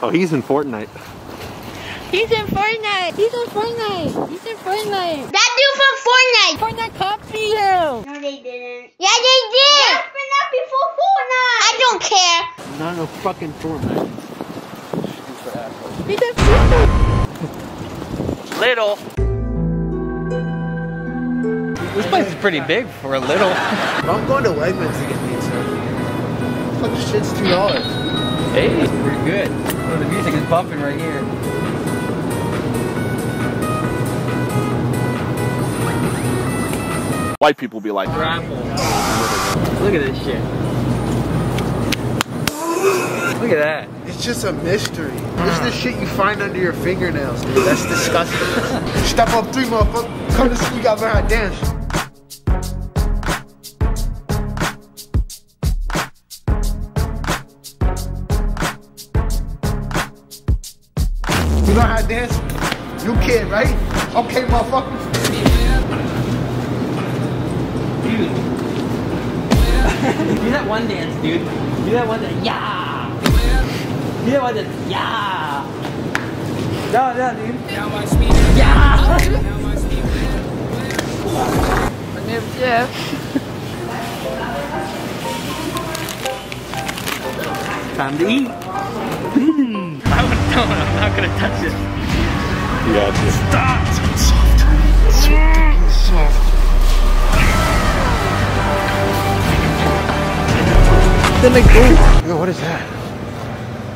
Oh, he's in Fortnite. He's in Fortnite. He's in Fortnite. He's in Fortnite. That dude from Fortnite. Fortnite copied you. No, they didn't. Yeah, they did. That's been up before Fortnite. I don't care. Not no fucking Fortnite. He's in Fortnite. Little. This place is pretty big for a little. I'm going to Wegmans to get pizza. Fuck, this shit's $2. Hey, we're good. So the music is bumping right here. White people be like, raffle. Look at this shit. Look at that. It's just a mystery. This is the shit you find under your fingernails, dude. That's disgusting. Step up three, motherfucker. Come to see, we got my dance. You know how to dance? You kid, right? Okay, motherfucker. Dude. Do that one dance, dude. Do that one that, yeah. Do that one that, yeah. No, dude. Yeah. My name's Jeff. Time to eat. I'm not gonna touch it. Yeah, just stop. Soft. Soft. Then they go. Yo, what is that?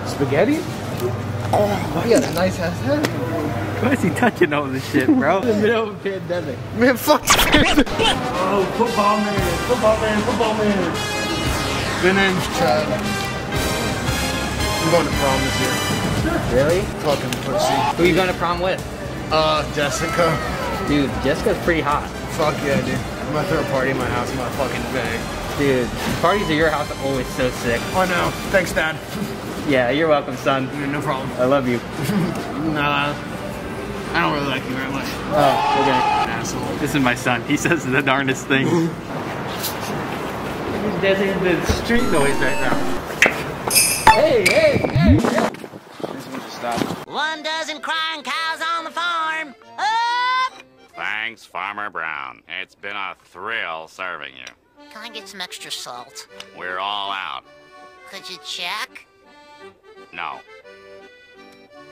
Spaghetti? Oh, my God, a nice ass head. Why is he touching all this shit, bro? In the middle of a pandemic. Man, fuck. Oh, football man. Been in. I'm going to prom this year. Really? Fucking pussy. Who are you going to prom with? Jessica. Dude, Jessica's pretty hot. Fuck yeah, dude. I'm gonna throw a party in my house, my fucking bang. Dude, parties at your house are always so sick. Oh no, thanks, Dad. Yeah, you're welcome, son. Yeah, no problem. I love you. Nah, I don't really like you very much. Oh, okay. Asshole. This is my son. He says the darndest things. There's the street noise right now. Hey. One dozen crying cows on the farm. Up! Thanks, Farmer Brown. It's been a thrill serving you. Can I get some extra salt? We're all out. Could you check? No.